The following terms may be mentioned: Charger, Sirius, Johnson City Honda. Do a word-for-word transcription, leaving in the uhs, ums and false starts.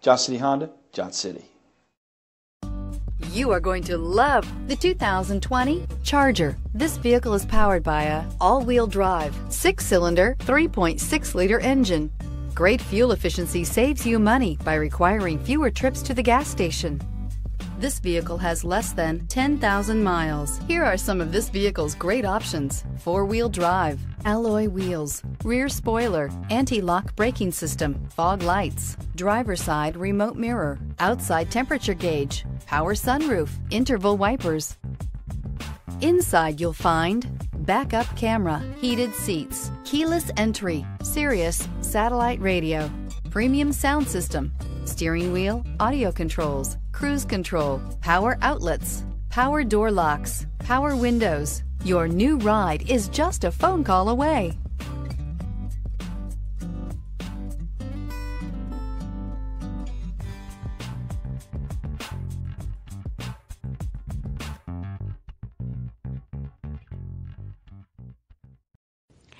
Johnson City Honda, Johnson City. You are going to love the two thousand twenty Charger. This vehicle is powered by a all-wheel drive, six-cylinder, three point six liter engine. Great fuel efficiency saves you money by requiring fewer trips to the gas station. This vehicle has less than ten thousand miles. Here are some of this vehicle's great options: four-wheel drive, alloy wheels, rear spoiler, anti-lock braking system, fog lights, driver's side remote mirror, outside temperature gauge, power sunroof, interval wipers. Inside you'll find backup camera, heated seats, keyless entry, Sirius satellite radio, premium sound system, steering wheel audio controls, cruise control, power outlets, power door locks, power windows. Your new ride is just a phone call away.